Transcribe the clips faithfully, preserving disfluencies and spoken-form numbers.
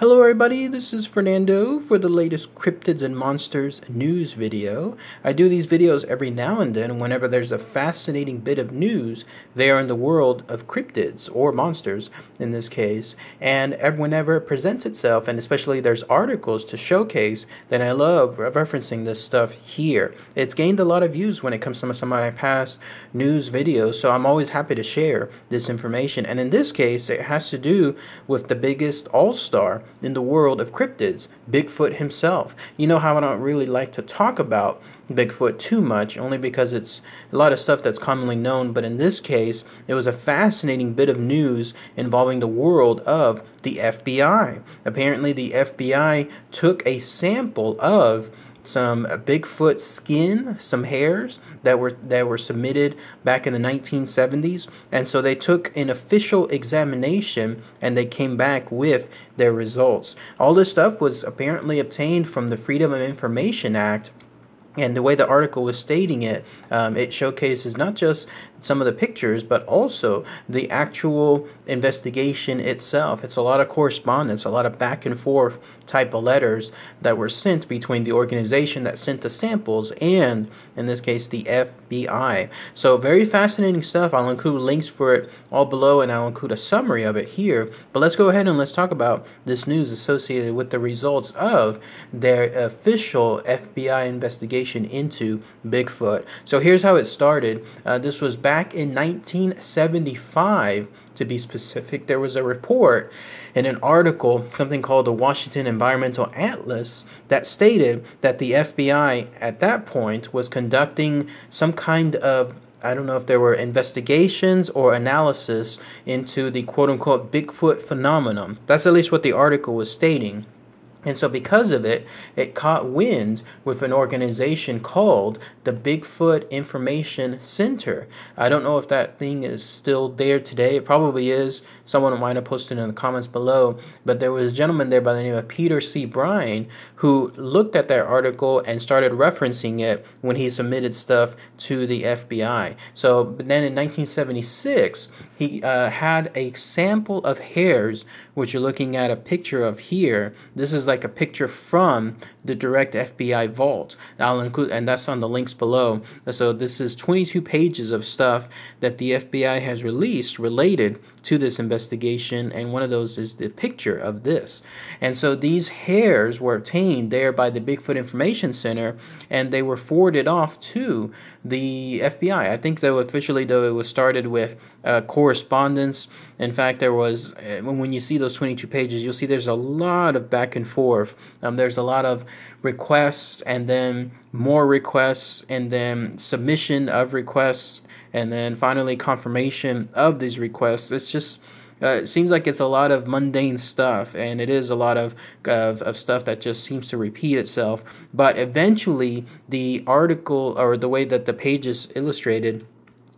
Hello everybody, this is Fernando for the latest Cryptids and Monsters news video. I do these videos every now and then whenever there's a fascinating bit of news there in the world of cryptids, or monsters in this case, and whenever it presents itself, and especially there's articles to showcase, then I love referencing this stuff here. It's gained a lot of views when it comes to some of my past news videos, so I'm always happy to share this information, and in this case it has to do with the biggest all-star in the world of cryptids, Bigfoot himself. You know how I don't really like to talk about Bigfoot too much, only because it's a lot of stuff that's commonly known, but in this case it was a fascinating bit of news involving the world of the F B I. Apparently the F B I took a sample of some Bigfoot skin, some hairs that were that were submitted back in the nineteen seventies, and so they took an official examination and they came back with their results. All this stuff was apparently obtained from the Freedom of Information Act, and the way the article was stating it, um, it showcases not just some of the pictures, but also the actual investigation itself. It's a lot of correspondence, a lot of back and forth type of letters that were sent between the organization that sent the samples and, in this case, the F B I. So very fascinating stuff. I'll include links for it all below, and I'll include a summary of it here. But let's go ahead and let's talk about this news associated with the results of their official F B I investigation into Bigfoot. So here's how it started. Uh, this was back Back in nineteen seventy-five, to be specific, there was a report in an article, something called the Washington Environmental Atlas, that stated that the F B I at that point was conducting some kind of, I don't know if there were investigations or analysis into the quote-unquote Bigfoot phenomenon. That's at least what the article was stating. And so because of it, it caught wind with an organization called the Bigfoot Information Center. I don't know if that thing is still there today. It probably is. Someone might have posted in the comments below. But there was a gentleman there by the name of Peter C. Byrne who looked at that article and started referencing it when he submitted stuff to the F B I. So but then in nineteen seventy-six, he uh, had a sample of hairs, which you're looking at a picture of here. This is like Like a picture from the direct F B I vault. I'll include, and that's on the links below. So this is twenty-two pages of stuff that the F B I has released related to this investigation, and one of those is the picture of this. And so these hairs were obtained there by the Bigfoot Information Center, and they were forwarded off to the F B I. I think though officially though it was started with uh, correspondence. In fact, there was, when you see those twenty-two pages, you'll see there's a lot of back and forth. Um, there's a lot of requests, and then more requests, and then submission of requests, and then finally confirmation of these requests. It's just Uh, it seems like it's a lot of mundane stuff, and it is a lot of, of of stuff that just seems to repeat itself. But eventually, the article, or the way that the pages illustrated,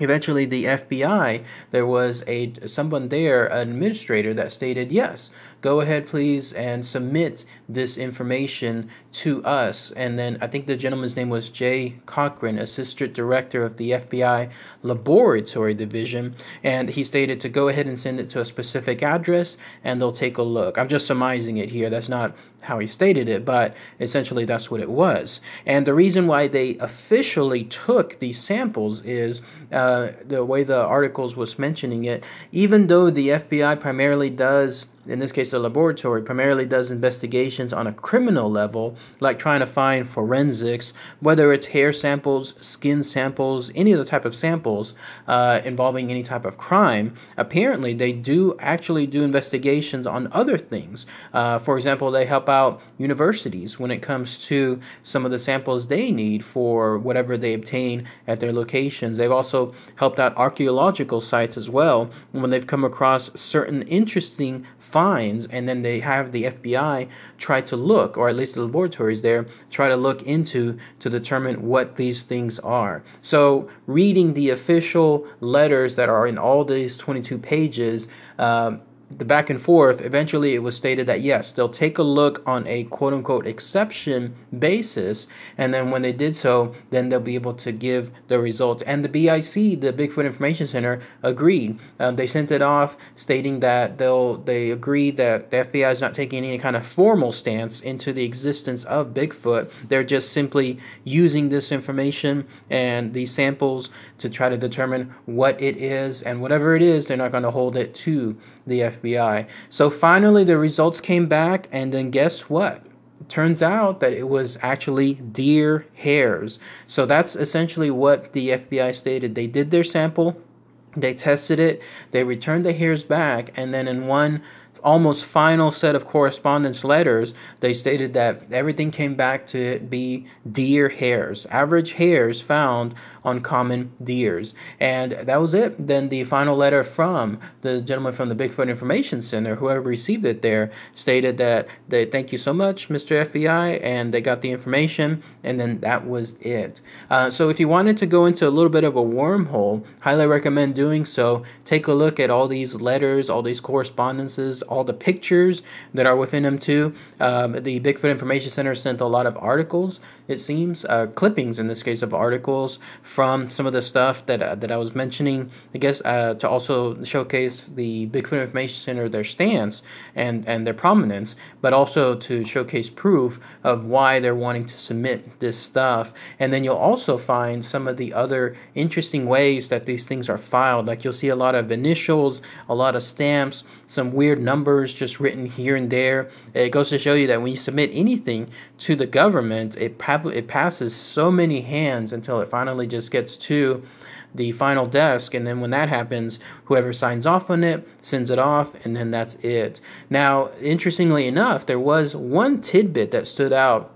eventually the F B I, there was a someone there, an administrator, that stated, yes, go ahead please and submit this information to us. And then I think the gentleman's name was Jay Cochran, assistant director of the F B I laboratory division, and he stated to go ahead and send it to a specific address and they'll take a look. I'm just surmising it here, that's not how he stated it, but essentially that's what it was. And the reason why they officially took these samples is uh, the way the articles was mentioning it, even though the F B I primarily does, in this case the laboratory, primarily does investigations on a criminal level, like trying to find forensics, whether it's hair samples, skin samples, any other type of samples uh, involving any type of crime. Apparently they do actually do investigations on other things. Uh, for example, they help out universities when it comes to some of the samples they need for whatever they obtain at their locations. They've also helped out archaeological sites as well when they've come across certain interesting finds, and then they have the F B I try to look, or at least the laboratories there try to look into to determine what these things are. So reading the official letters that are in all these twenty-two pages, um, the back and forth, eventually it was stated that yes, they'll take a look on a quote-unquote exception basis, and then when they did so, then they'll be able to give the results. And the B I C, the Bigfoot Information Center, agreed. Uh, they sent it off stating that they'll they agreed that the F B I is not taking any kind of formal stance into the existence of Bigfoot. They're just simply using this information and these samples to try to determine what it is, and whatever it is, they're not going to hold it to the F B I. So finally the results came back, and then guess what? It turns out that it was actually deer hairs. So that's essentially what the F B I stated. They did their sample, they tested it, they returned the hairs back, and then in one almost final set of correspondence letters, they stated that everything came back to be deer hairs, average hairs found on common deers. And that was it. Then the final letter from the gentleman from the Bigfoot Information Center, whoever received it there, stated that they thank you so much, Mister F B I, and they got the information, and then that was it. Uh, so if you wanted to go into a little bit of a wormhole, highly recommend doing so. Take a look at all these letters, all these correspondences, all the pictures that are within them too. Um, the Bigfoot Information Center sent a lot of articles, it seems, uh, clippings in this case of articles from some of the stuff that uh, that I was mentioning, I guess, uh, to also showcase the Bigfoot Information Center, their stance and, and their prominence, but also to showcase proof of why they're wanting to submit this stuff. And then you'll also find some of the other interesting ways that these things are filed. Like you'll see a lot of initials, a lot of stamps, some weird numbers just written here and there. It goes to show you that when you submit anything to the government, it, it passes so many hands until it finally just gets to the final desk, and then when that happens, whoever signs off on it sends it off, and then that's it. Now, interestingly enough, there was one tidbit that stood out,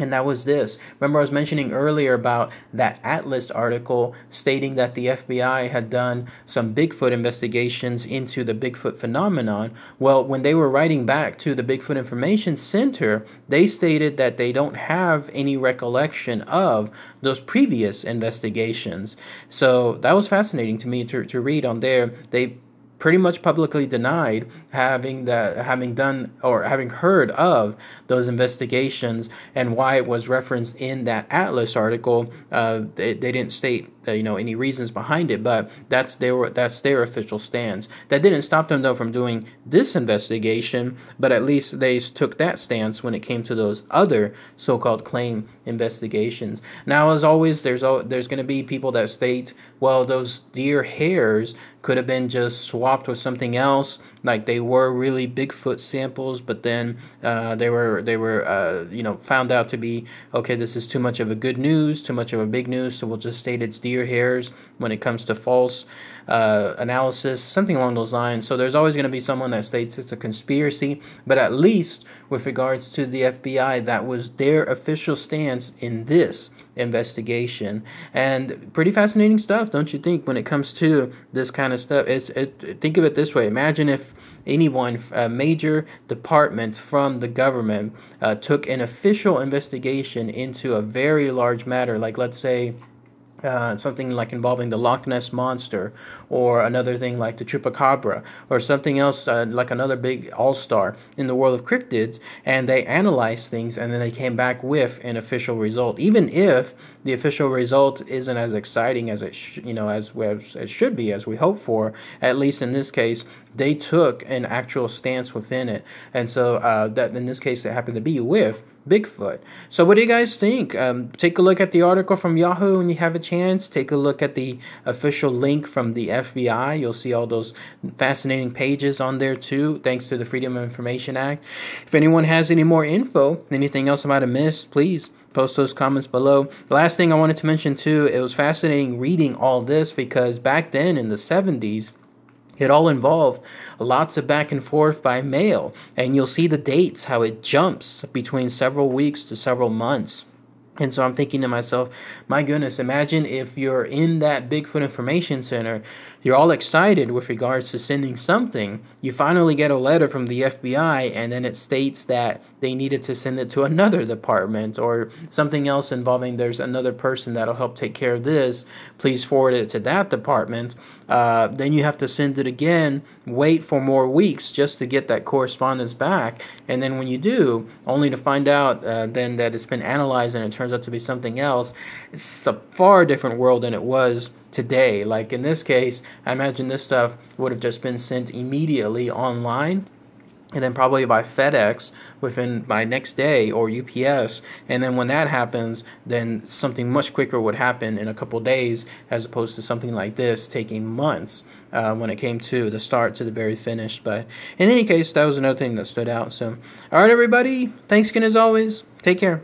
and that was this. Remember, I was mentioning earlier about that Atlas article stating that the F B I had done some Bigfoot investigations into the Bigfoot phenomenon. Well, when they were writing back to the Bigfoot Information Center, they stated that they don't have any recollection of those previous investigations. So that was fascinating to me to, to read on there. They pretty much publicly denied having the having done or having heard of those investigations, and why it was referenced in that Atlas article. Uh, they, they didn't state uh, you know any reasons behind it, but that's their that's their official stance. That didn't stop them though from doing this investigation, but at least they took that stance when it came to those other so-called claim investigations. Now, as always, there's there's going to be people that state, well, those deer hairs could have been just swapped with something else, like they were really Bigfoot samples, but then uh, they were they were uh, you know found out to be, okay, this is too much of a good news, too much of a big news, so we'll just state it's deer hairs when it comes to false uh, analysis, something along those lines. So there's always going to be someone that states it's a conspiracy, but at least with regards to the F B I, that was their official stance in this investigation. And pretty fascinating stuff, don't you think, when it comes to this kind of stuff? It's, it, think of it this way. Imagine if anyone, a major department from the government, uh, took an official investigation into a very large matter, like let's say Uh, something like involving the Loch Ness Monster, or another thing like the Chupacabra, or something else uh, like another big all-star in the world of cryptids, and they analyzed things, and then they came back with an official result. Even if the official result isn't as exciting as it sh you know as, as it should be, as we hope for, at least in this case, they took an actual stance within it. And so uh, that in this case, it happened to be with Bigfoot. So what do you guys think? Um, take a look at the article from Yahoo when you have a chance. Take a look at the official link from the F B I. You'll see all those fascinating pages on there too, thanks to the Freedom of Information Act. If anyone has any more info, anything else I might have missed, please post those comments below. The last thing I wanted to mention too, it was fascinating reading all this, because back then in the seventies, it all involved lots of back and forth by mail, and you'll see the dates, how it jumps between several weeks to several months. And so I'm thinking to myself, my goodness, imagine if you're in that Bigfoot Information Center, you're all excited with regards to sending something, you finally get a letter from the F B I, and then it states that they needed to send it to another department or something else involving there's another person that'll help take care of this, please forward it to that department. Uh, then you have to send it again, wait for more weeks just to get that correspondence back, and then when you do, only to find out uh, then that it's been analyzed and it turns out to be something else. It's a far different world than it was today. Like in this case, I imagine this stuff would have just been sent immediately online, and then probably by FedEx within by next day, or U P S, and then when that happens, then something much quicker would happen in a couple days, as opposed to something like this taking months uh, when it came to the start to the very finish. But in any case, that was another thing that stood out. So, all right, everybody, thanks again as always. Take care.